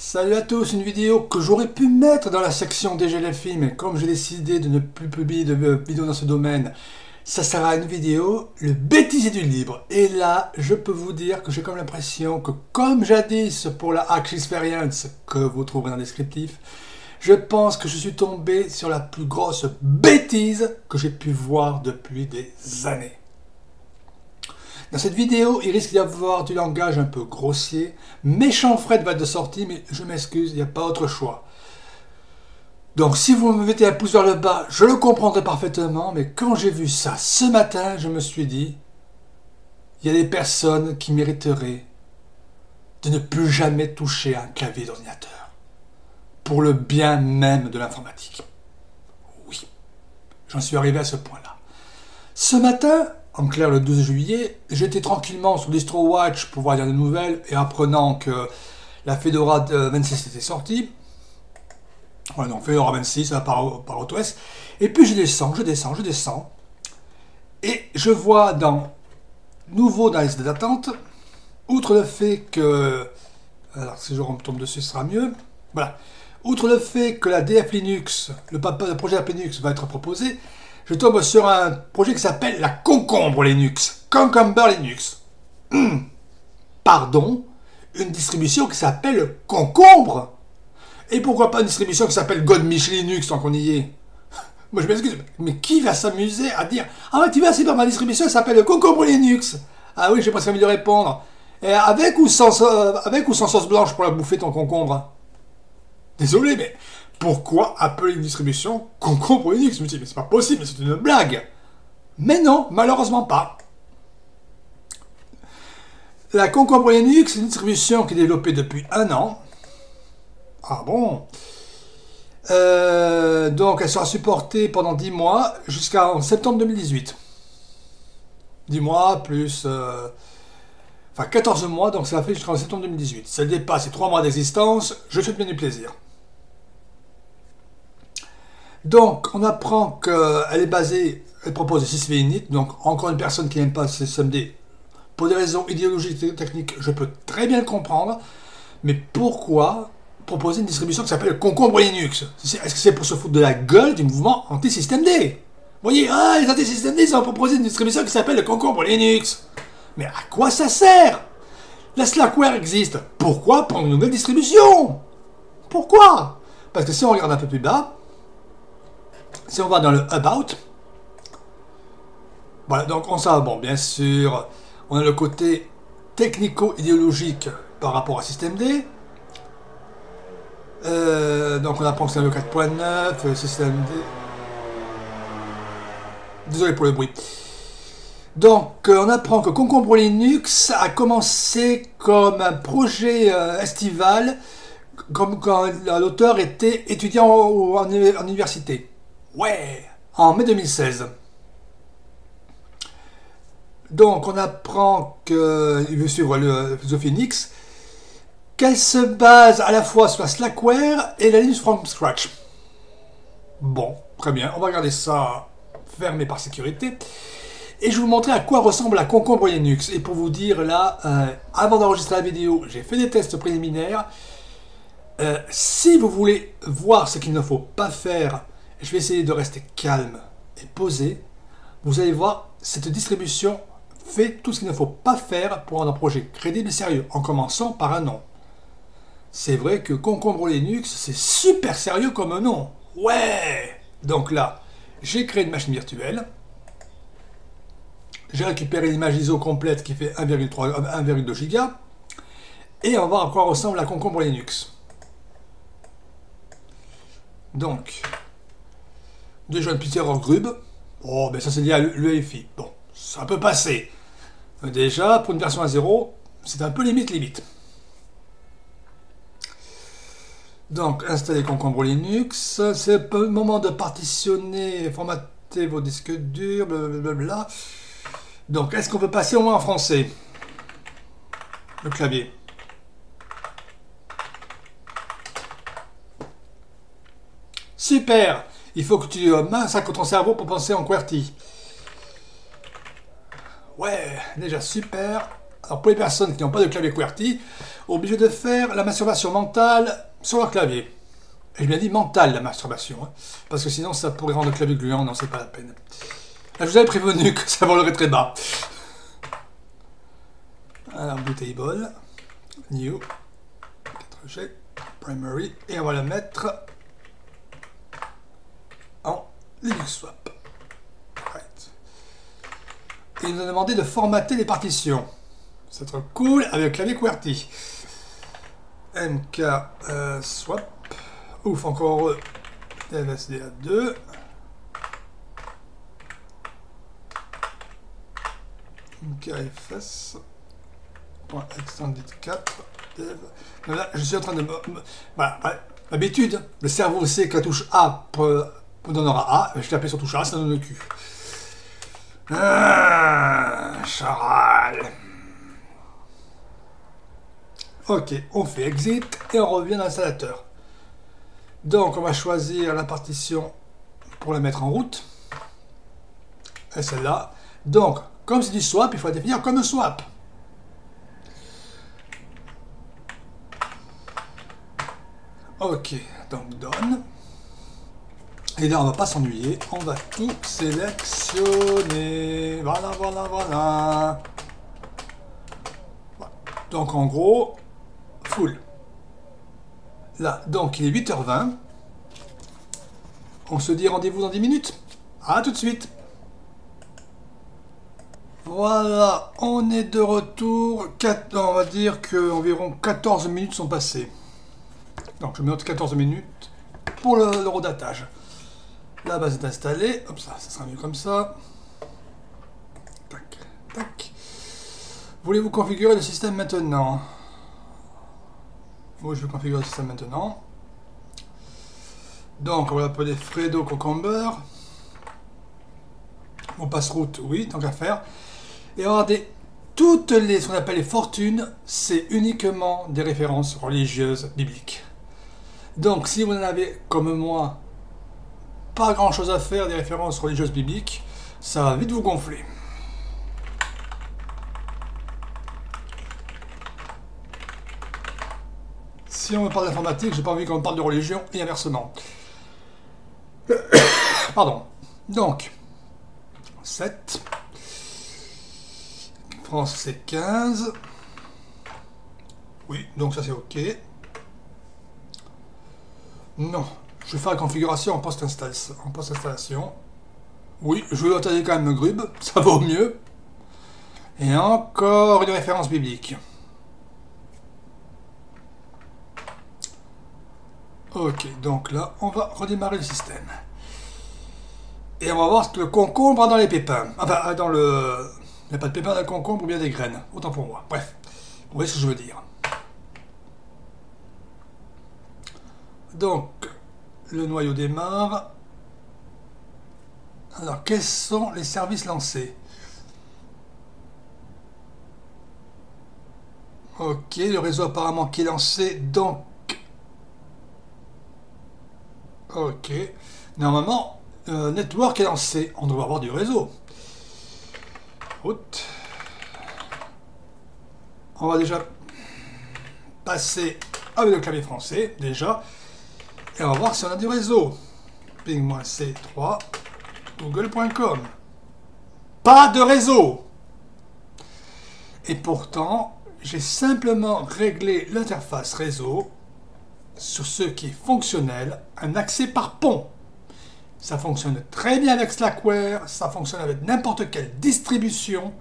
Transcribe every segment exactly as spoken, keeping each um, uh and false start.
Salut à tous, une vidéo que j'aurais pu mettre dans la section D G L F I, mais comme j'ai décidé de ne plus publier de vidéos dans ce domaine, ça sera une vidéo, le bêtisier du libre. Et là, je peux vous dire que j'ai comme l'impression que, comme jadis pour la Arch XFerience, que vous trouverez dans le descriptif, je pense que je suis tombé sur la plus grosse bêtise que j'ai pu voir depuis des années. Dans cette vidéo, il risque d'y avoir du langage un peu grossier, méchant frais de batte de sortie, mais je m'excuse, il n'y a pas autre choix. Donc si vous me mettez un pouce vers le bas, je le comprendrai parfaitement, mais quand j'ai vu ça ce matin, je me suis dit, il y a des personnes qui mériteraient de ne plus jamais toucher à un clavier d'ordinateur, pour le bien même de l'informatique. Oui, j'en suis arrivé à ce point-là. Ce matin, en clair, le douze juillet, j'étais tranquillement sur DistroWatch pour voir des nouvelles et apprenant que la Fedora vingt-six était sortie. Voilà, donc Fedora vingt-six, par, par AutoS. Et puis je descends, je descends, je descends. Et je vois dans nouveau dans la liste d'attente, outre le fait que. Alors, si je retombe dessus, ce sera mieux. Voilà. Outre le fait que la D F Linux, le, le projet D F Linux va être proposé. Je tombe sur un projet qui s'appelle la Cucumber Linux. Cucumber Linux. Hum. Pardon, une distribution qui s'appelle Concombre. Et pourquoi pas une distribution qui s'appelle Godmish Linux tant qu'on y est. Moi je m'excuse, mais qui va s'amuser à dire ah ouais, tu vas c'est dans ma distribution qui s'appelle Cucumber Linux. Ah oui, j'ai presque envie de répondre. Et avec ou sans euh, avec ou sans sauce blanche pour la bouffer ton concombre. Désolé, mais. Pourquoi appeler une distribution Concombre Linux? Je me dis, mais c'est pas possible, c'est une blague. Mais non, malheureusement pas. La Concombre Linux, c'est une distribution qui est développée depuis un an. Ah bon euh, Donc, elle sera supportée pendant dix mois jusqu'en septembre deux mille dix-huit. dix mois plus... Euh, enfin, quatorze mois, donc ça fait jusqu'en septembre deux mille dix-huit. Si elle dépasse les trois mois d'existence, je fais bien du plaisir. Donc, on apprend qu'elle est basée, elle propose SysVinit, donc encore une personne qui n'aime pas systemd. Pour des raisons idéologiques et techniques, je peux très bien le comprendre, mais pourquoi proposer une distribution qui s'appelle Concombre Linux? Est-ce que c'est pour se foutre de la gueule du mouvement anti-systemd? Vous voyez, ah, les anti-systemd, ils ont proposé une distribution qui s'appelle Concombre Linux. Mais à quoi ça sert? La Slackware existe, pourquoi prendre une nouvelle distribution? Pourquoi? Parce que si on regarde un peu plus bas, si on va dans le About, voilà, donc on s'en bon, bien sûr, on a le côté technico-idéologique par rapport à systemd. Euh, donc on apprend que c'est le quatre point neuf, systemd. Désolé pour le bruit. Donc on apprend que Concombre Linux a commencé comme un projet euh, estival, comme quand l'auteur était étudiant en, en, en université. Ouais, en mai deux mille seize. Donc, on apprend qu'il veut suivre le Phoenix, qu'elle se base à la fois sur la Slackware et la Linux from scratch. Bon, très bien, on va regarder ça fermé par sécurité. Et je vais vous montrer à quoi ressemble la Concombre Linux. Et pour vous dire, là, euh, avant d'enregistrer la vidéo, j'ai fait des tests préliminaires. Euh, si vous voulez voir ce qu'il ne faut pas faire, je vais essayer de rester calme et posé. Vous allez voir, cette distribution fait tout ce qu'il ne faut pas faire pour rendre un projet crédible et sérieux, en commençant par un nom. C'est vrai que Concombre Linux, c'est super sérieux comme nom. Ouais! Donc là, j'ai créé une machine virtuelle. J'ai récupéré l'image I S O complète qui fait un virgule deux giga. Et on va voir à quoi ressemble la Concombre Linux. Donc... Déjà une petite erreur grub. Oh, mais ça c'est lié à l'U E F I. Bon, ça peut passer. Déjà, pour une version à zéro, c'est un peu limite limite. Donc, installer Concombre Linux. C'est le moment de partitionner, formater vos disques durs, blablabla. Donc, est-ce qu'on peut passer au moins en français? Le clavier. Super! Il faut que tu massacres ton cerveau pour penser en QWERTY. Ouais, déjà super. Alors pour les personnes qui n'ont pas de clavier QWERTY, obligé de faire la masturbation mentale sur leur clavier. J'ai bien dit mentale, la masturbation, hein, parce que sinon ça pourrait rendre le clavier gluant, non c'est pas la peine. Là, je vous avais prévenu que ça volerait très bas. Alors, bootable, new, quatre G, primary, et on va la mettre en LinuxSwap. Right. Et il nous a demandé de formater les partitions. C'est trop cool avec le clavier QWERTY. mkswap, ouf, encore L S D A deux. mkfs.extended quatre. Là, je suis en train de... Voilà, d'habitude, le cerveau sait que la touche A me donnera A. Je tape sur touche A, ça donne le Q. Ah, charal. Ok, on fait exit et on revient à l'installateur. Donc, on va choisir la partition pour la mettre en route. Et celle-là. Donc, comme c'est du swap, il faut la définir comme un swap. Ok, donc done. Et là, on va pas s'ennuyer. On va tout sélectionner. Voilà, voilà, voilà. Donc, en gros, full. Là, donc, il est huit heures vingt. On se dit rendez-vous dans dix minutes. À tout de suite. Voilà, on est de retour. Quatre, on va dire qu'environ quatorze minutes sont passées. Donc je me note quatorze minutes pour le, le redatage. La base est installée. Hop, ça, ça sera mieux comme ça. Tac, tac. Voulez-vous configurer le système maintenant? Oui, je vais configurer le système maintenant. Donc on va l'appeler Fredo Cucumber. On passe route, oui, tant qu'à faire. Et regardez, toutes les, ce qu'on appelle les fortunes, c'est uniquement des références religieuses bibliques. Donc, si vous en avez, comme moi, pas grand-chose à faire des références religieuses bibliques, ça va vite vous gonfler. Si on me parle d'informatique, j'ai pas envie qu'on me parle de religion et inversement. Pardon. Donc, sept... France c'est quinze. Oui, donc ça c'est ok. Non, je vais faire la configuration en post-installation. En post-installation. Oui, je vais installer quand même le grub, ça vaut mieux. Et encore une référence biblique. Ok, donc là, on va redémarrer le système. Et on va voir ce que le concombre a dans les pépins. Enfin, dans le... Il n'y a pas de pépins d'un concombre ou bien des graines. Autant pour moi. Bref, vous voyez ce que je veux dire. Donc, le noyau démarre. Alors, quels sont les services lancés? Ok, le réseau apparemment qui est lancé, donc... Ok. Normalement, euh, network est lancé. On doit avoir du réseau. Route. On va déjà passer avec le clavier français, déjà. Et on va voir si on a du réseau. ping C trois, google point com. Pas de réseau. Et pourtant, j'ai simplement réglé l'interface réseau sur ce qui est fonctionnel, un accès par pont. Ça fonctionne très bien avec Slackware, ça fonctionne avec n'importe quelle distribution,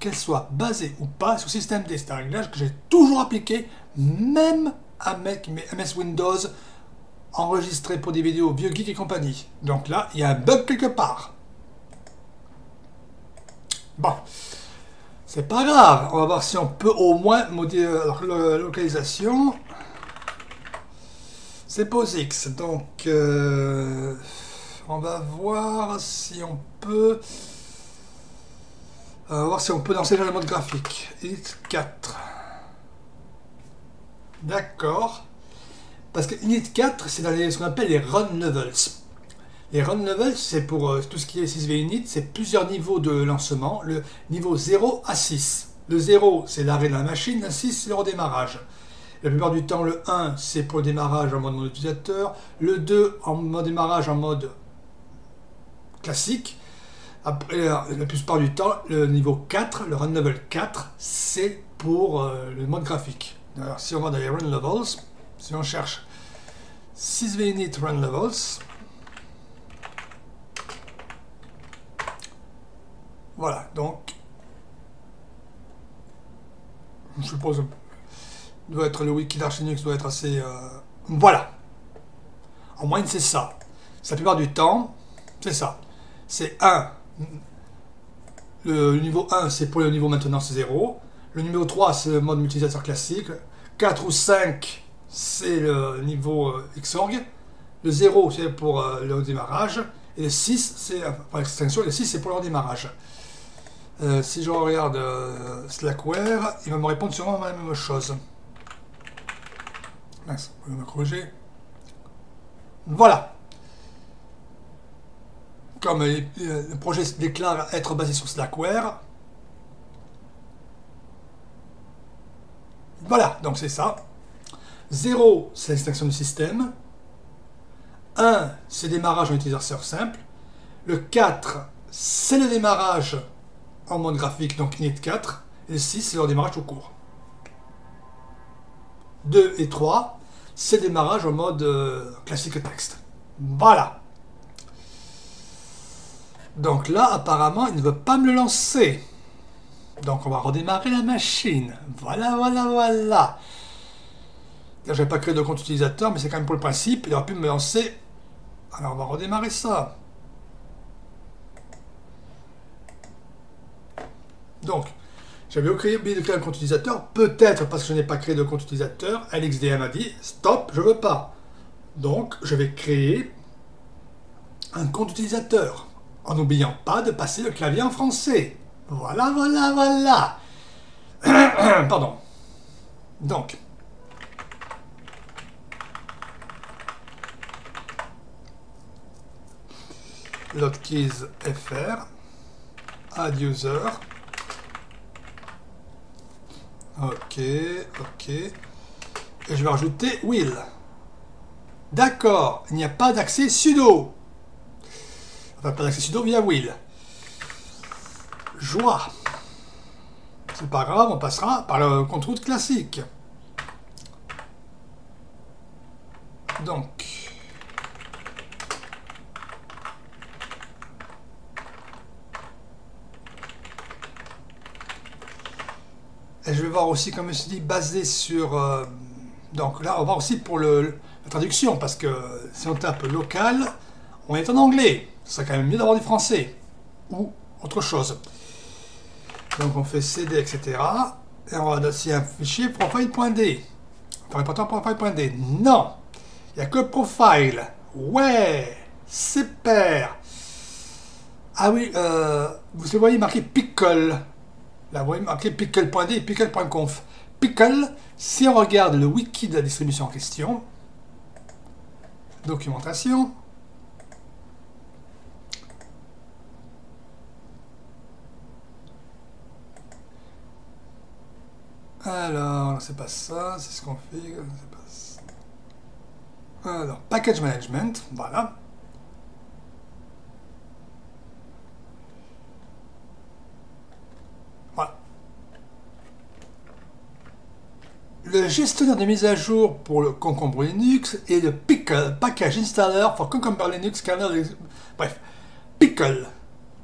qu'elle soit basée ou pas sur systemd. C'est un réglage que j'ai toujours appliqué, même à M S Windows, enregistré pour des vidéos vieux geek et compagnie. Donc là, il y a un bug quelque part. Bon, c'est pas grave, on va voir si on peut au moins modifier la localisation. C'est POSIX, donc... Euh On va voir si on peut on va voir si on peut lancer le mode graphique. init quatre. D'accord. Parce que init quatre, c'est dans les, ce qu'on appelle les run levels. Les run levels, c'est pour euh, tout ce qui est SysVinit, c'est plusieurs niveaux de lancement, le niveau zéro à six. Le zéro, c'est l'arrêt de la machine. Le six, c'est le redémarrage. La plupart du temps, le un, c'est pour le démarrage en mode non utilisateur. Le deux, en mode démarrage en mode classique. Après, la plupart du temps, le niveau quatre, le Run Level quatre, c'est pour euh, le mode graphique. Alors, si on va dans les Run Levels, si on cherche SysVinit Run Levels, voilà, donc, je suppose doit être le wiki d'Arch Linux doit être assez... Euh, voilà. En moyenne, c'est ça. La plupart du temps, c'est ça. C'est un. Le, le niveau un, c'est pour le niveau maintenance zéro. Le numéro trois, c'est le mode multiplicateur classique. quatre ou cinq, c'est le niveau euh, Xorg. Le zéro, c'est pour euh, le démarrage. Et le six, c'est... Enfin, l'extinction, le six, c'est pour le redémarrage. Euh, si je regarde euh, Slackware, il va me répondre sûrement la même chose. Mince, on va corriger. Voilà. Comme euh, le projet se déclare être basé sur Slackware. Voilà, donc c'est ça. zéro, c'est l'extinction du système. un, c'est démarrage en utilisateur simple. Le quatre, c'est le démarrage en mode graphique, donc init quatre. Et le six, c'est le démarrage tout court. deux et trois, c'est le démarrage en mode euh, classique texte. Voilà. Donc là, apparemment, il ne veut pas me le lancer. Donc on va redémarrer la machine. Voilà, voilà, voilà. Je n'ai pas créé de compte utilisateur, mais c'est quand même pour le principe. Il aurait pu me lancer. Alors on va redémarrer ça. Donc, j'avais oublié de créer un compte utilisateur. Peut-être parce que je n'ai pas créé de compte utilisateur. L X D M a dit, stop, je ne veux pas. Donc, je vais créer un compte utilisateur. En n'oubliant pas de passer le clavier en français. Voilà, voilà, voilà. Pardon. Donc. Lotkeys fr. Add user. Ok, ok. Et je vais rajouter will. D'accord, il n'y a pas d'accès sudo. Enfin, pas d'accès sudo via will. Joie. C'est pas grave, on passera par le compte-route classique. Donc. Et je vais voir aussi, comme je dis, basé sur... Euh, donc là, on va aussi pour le, le, la traduction, parce que si on tape local, on est en anglais. Ce serait quand même mieux d'avoir du français, ou autre chose. Donc on fait C D, et cetera. Et on va aussi un fichier profile.d. Enfin, important profile.d. Non, il n'y a que profile. Ouais, super. Ah oui, euh, vous le voyez marqué Pickle. Là, vous voyez marqué pickle.d et pickle.conf. Pickle, si on regarde le wiki de la distribution en question, documentation, alors, c'est pas ça, c'est ce qu'on fait, c'est pas ça. Alors, package management, voilà. Le gestionnaire de mise à jour pour le Cucumber Linux et le Pickle Package Installer for Cucumber Linux kernel. Bref, Pickle.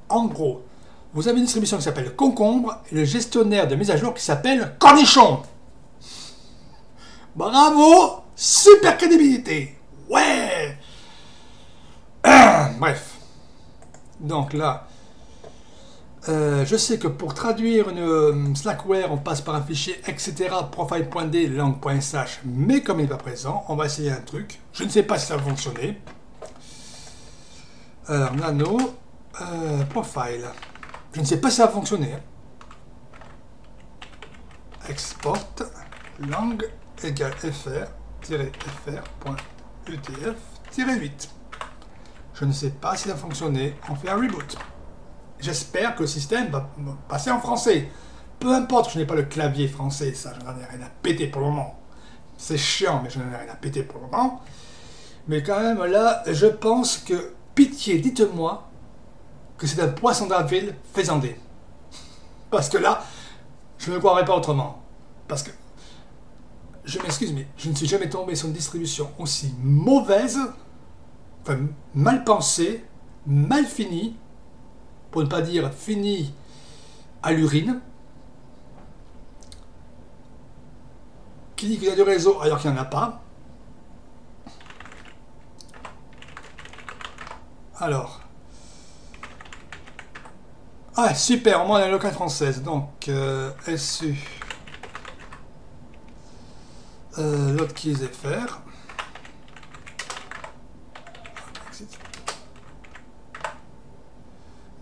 En gros, vous avez une distribution qui s'appelle Concombre et le gestionnaire de mise à jour qui s'appelle Cornichon. Bravo, super crédibilité. Ouais. Ah, bref. Donc là, Euh, je sais que pour traduire une euh, Slackware, on passe par un fichier, et cetera, profile.d, langue.sh, mais comme il n'est pas présent, on va essayer un truc. Je ne sais pas si ça va fonctionner. Alors, nano, euh, profile. Je ne sais pas si ça va fonctionner. Export, langue, égale fr-fr.utf-huit. Je ne sais pas si ça va fonctionner. On fait un reboot. J'espère que le système va passer en français. peu importe que je n'ai pas le clavier français, ça, je n'en ai rien à péter pour le moment. C'est chiant, mais je n'en ai rien à péter pour le moment. Mais quand même, là, je pense que, pitié, dites-moi que c'est un poisson d'avril faisandé. Parce que là, je ne croirais pas autrement. Parce que, je m'excuse, mais je ne suis jamais tombé sur une distribution aussi mauvaise, enfin, mal pensée, mal finie, pour ne pas dire finie à l'urine, qui dit qu'il y a du réseau alors qu'il n'y en a pas. Alors, ah super, au moins on a une locale française, donc euh, S U, euh, l'autre qui est F R,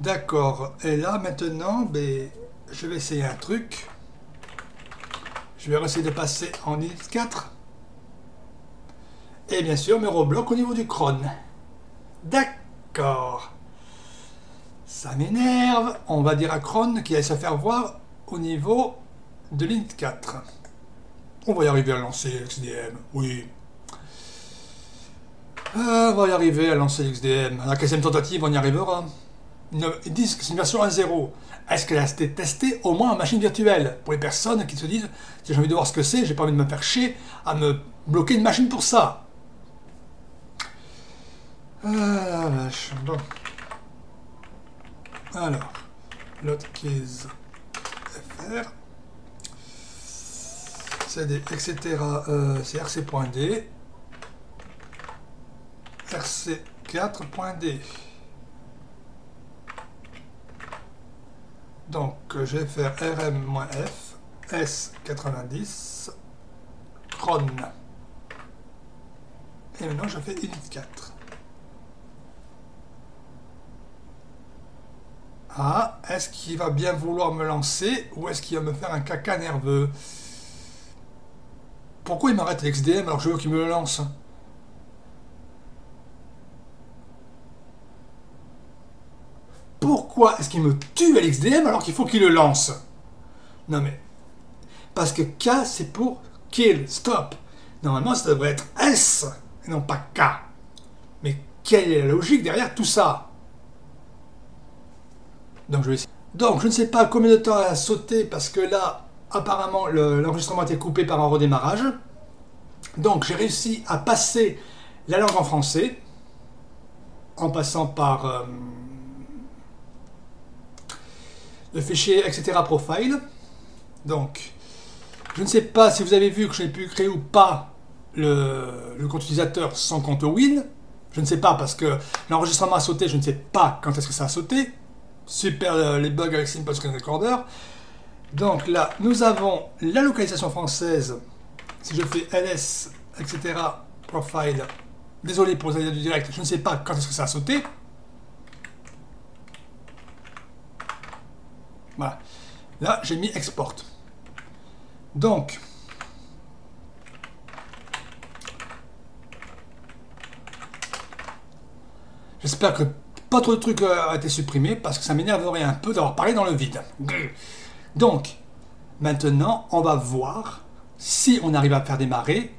d'accord, et là maintenant, ben, je vais essayer un truc, je vais essayer de passer en I quatre, et bien sûr me rebloque au niveau du cron, d'accord. Ça m'énerve. On va dire à Cron qu'il allait se faire voir au niveau de l'I N T quatre. On va y arriver à lancer L X D M. Oui. Euh, on va y arriver à lancer L X D M. À la quinzième tentative, on y arrivera. Ils disent que c'est une version un point zéro. Est-ce qu'elle a été testée au moins en machine virtuelle? Pour les personnes qui se disent si j'ai envie de voir ce que c'est, j'ai pas envie de me faire chier à me bloquer une machine pour ça. Ah vache, bon. Alors, l'autre case F R, C D, et cetera. Euh, c'est R C.D, R C quatre.D. Donc, je vais faire R M-F, S quatre-vingt-dix, cron. Et maintenant, je fais init quatre. Ah, est-ce qu'il va bien vouloir me lancer ou est-ce qu'il va me faire un caca nerveux? Pourquoi il m'arrête l'X D M alors je veux qu'il me le lance? Pourquoi est-ce qu'il me tue à l'X D M alors qu'il faut qu'il le lance? Non mais... Parce que K c'est pour kill, stop. Normalement ça devrait être S et non pas K. Mais quelle est la logique derrière tout ça? Donc je vais essayer. Donc je ne sais pas combien de temps elle a sauté parce que là apparemment l'enregistrement le, a été coupé par un redémarrage. Donc j'ai réussi à passer la langue en français en passant par euh, le fichier etc profile. Donc je ne sais pas si vous avez vu que j'ai pu créer ou pas le, le compte utilisateur sans compte win. Je ne sais pas parce que l'enregistrement a sauté, je ne sais pas quand est-ce que ça a sauté. Super euh, les bugs avec Simple Screen Recorder. Donc là, nous avons la localisation française. Si je fais L S, et cetera, profile, désolé pour les aléas du direct, je ne sais pas quand est-ce que ça a sauté. Voilà. Là, j'ai mis export. Donc, j'espère que pas trop de trucs a été supprimé parce que ça m'énerverait un peu d'avoir parlé dans le vide. Donc, maintenant, on va voir si on arrive à faire démarrer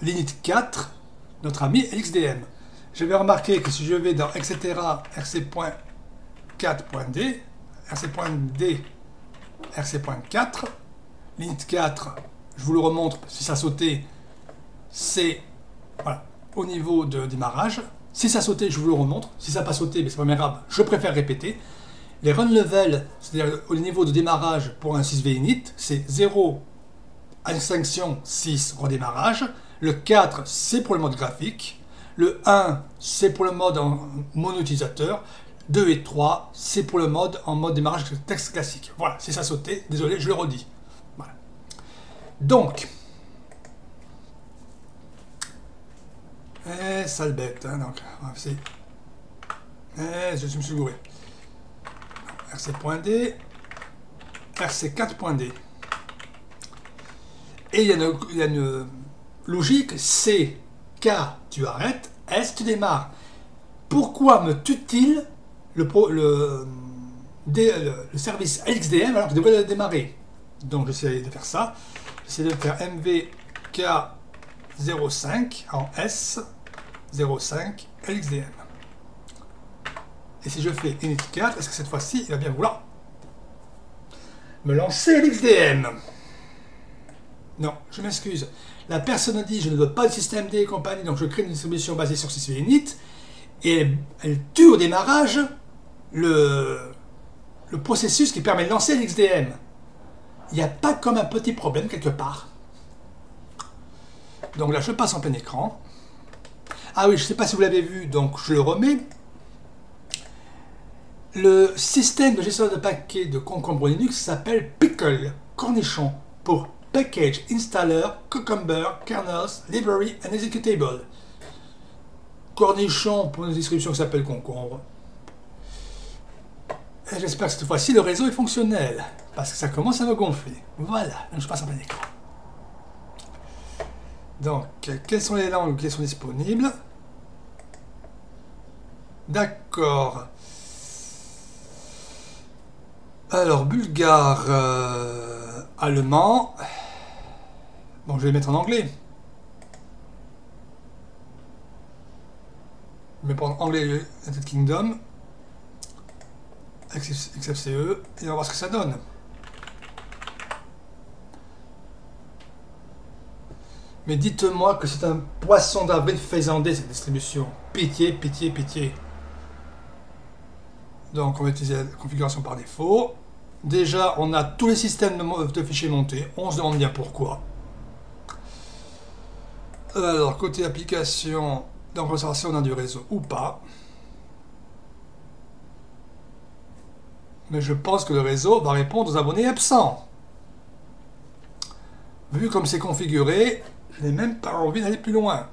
l'init quatre, notre ami L X D M. J'avais remarqué que si je vais dans et cetera R C quatre.D, R C.D, R C.quatre, l'init quatre, je vous le remontre si ça sautait, c'est voilà, au niveau de démarrage. Si ça sautait, je vous le remontre. Si ça n'a pas sauté, mais c'est pas grave, je préfère répéter. Les run level, c'est-à-dire au niveau de démarrage pour un SysVinit, c'est zéro, extinction, six, redémarrage. Le quatre, c'est pour le mode graphique. Le un, c'est pour le mode en mono utilisateur. deux et trois, c'est pour le mode en mode démarrage texte classique. Voilà, si ça sautait, désolé, je le redis. Voilà. Donc... Eh, sale bête, hein, donc, c'est... Eh, je, je me suis gouré. R C.D, R C quatre.D. Et il y a une, il y a une logique, C, K, tu arrêtes, S, tu démarres. Pourquoi me tue-t-il le, le des, le, le service L X D M alors que je devrais le démarrer. Donc j'essaie de faire ça. J'essaie de faire M V K zéro cinq en S zéro cinq L X D M. Et si je fais init quatre, est-ce que cette fois-ci, il va bien vouloir me lancer L X D M? Non, je m'excuse. La personne a dit, je ne veux pas de systemd et compagnie, donc je crée une distribution basée sur SysVinit, et elle, elle tue au démarrage le, le processus qui permet de lancer L X D M. Il n'y a pas comme un petit problème quelque part. Donc là, je passe en plein écran. Ah oui, je ne sais pas si vous l'avez vu, donc je le remets. Le système de gestion de paquets de Cucumber Linux s'appelle Pickle, cornichon, pour Package Installer Cucumber Kernels Library and Executable. Cornichon pour une distribution qui s'appelle Concombre. Et j'espère que cette fois-ci le réseau est fonctionnel, parce que ça commence à me gonfler. Voilà, donc je passe en plein écran. Donc, quelles sont les langues qui sont disponibles? D'accord. Alors, bulgare, euh, allemand. Bon, je vais mettre en anglais. Je vais prendre anglais, United Kingdom, X F C E, et on va voir ce que ça donne. Mais dites-moi que c'est un poisson d'avril faisandé, cette distribution. Pitié, pitié, pitié. Donc, on va utiliser la configuration par défaut. Déjà, on a tous les systèmes de, de fichiers montés. On se demande bien pourquoi. Alors, côté application, donc on va savoir si on a du réseau ou pas. Mais je pense que le réseau va répondre aux abonnés absents. Vu comme c'est configuré, je n'ai même pas envie d'aller plus loin.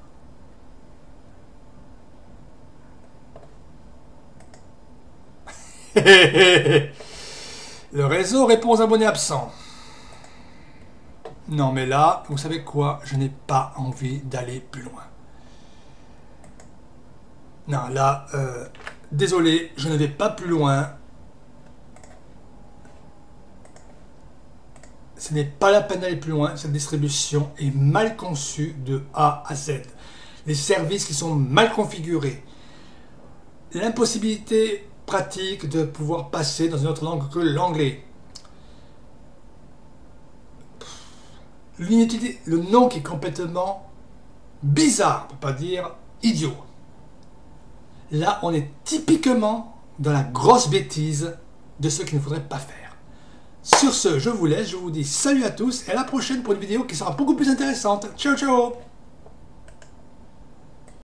Le réseau répond aux abonnés absents. Non mais là, vous savez quoi? Je n'ai pas envie d'aller plus loin. Non là, euh, désolé, je ne vais pas plus loin. Ce n'est pas la peine d'aller plus loin. Cette distribution est mal conçue de A à Z. Les services qui sont mal configurés. L'impossibilité pratique de pouvoir passer dans une autre langue que l'anglais. L'inutilité, le nom qui est complètement bizarre, pour pas dire idiot. Là, on est typiquement dans la grosse bêtise de ce qu'il ne faudrait pas faire. Sur ce, je vous laisse, je vous dis salut à tous et à la prochaine pour une vidéo qui sera beaucoup plus intéressante. Ciao, ciao!